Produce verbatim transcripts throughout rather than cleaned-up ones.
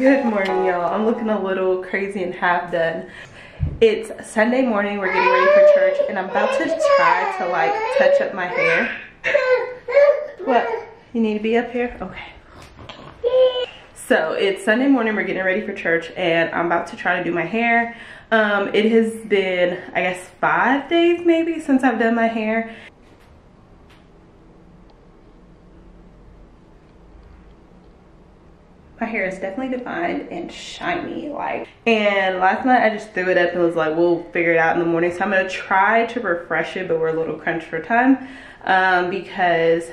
Good morning, y'all. I'm looking a little crazy and half done. It's Sunday morning. We're getting ready for church, and I'm about to try to like touch up my hair. What? You need to be up here? Okay. So it's Sunday morning. We're getting ready for church, and I'm about to try to do my hair. Um, it has been, I guess, five days maybe since I've done my hair. My hair is definitely defined and shiny, like. And last night I just threw it up and was like, we'll figure it out in the morning. So I'm gonna try to refresh it, but we're a little crunched for time um, because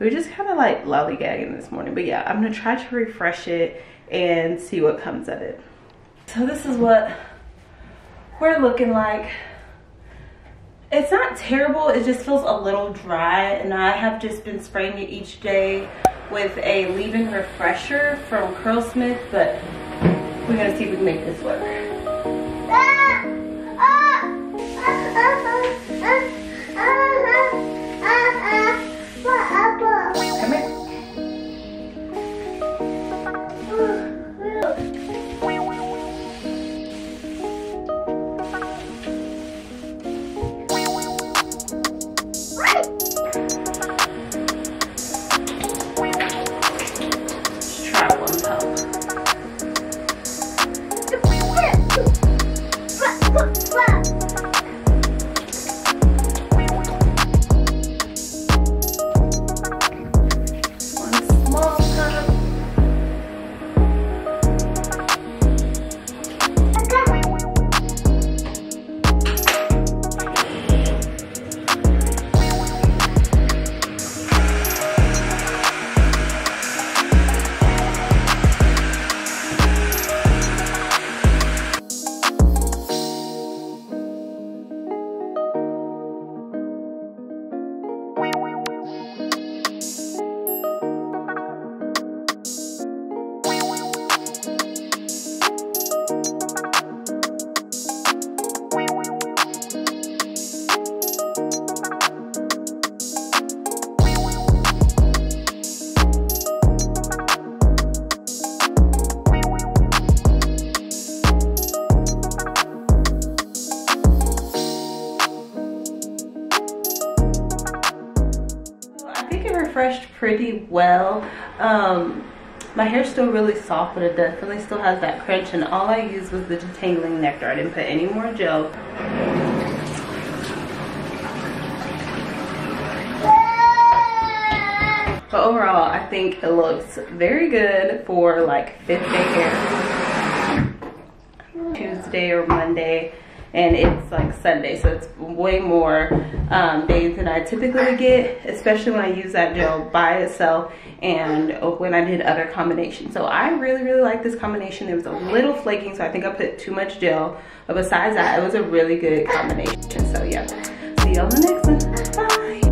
we were just kind of like lollygagging this morning. But yeah, I'm gonna try to refresh it and see what comes of it. So this is what we're looking like. It's not terrible, it just feels a little dry, and I have just been spraying it each day with a leave-in refresher from CurlSmith, but we're gonna see if we can make this work. Come here. Pretty well. Um, my hair's still really soft, but it definitely still has that crunch, and all I used was the detangling nectar. I didn't put any more gel. But overall, I think it looks very good for like fifth day hair. Tuesday or Monday, and it's like Sunday, so it's way more um, days than I typically would get, especially when I use that gel by itself and when I did other combinations. So I really, really like this combination. It was a little flaking, so I think I put too much gel, but besides that, it was a really good combination. So yeah, see y'all in the next one, bye.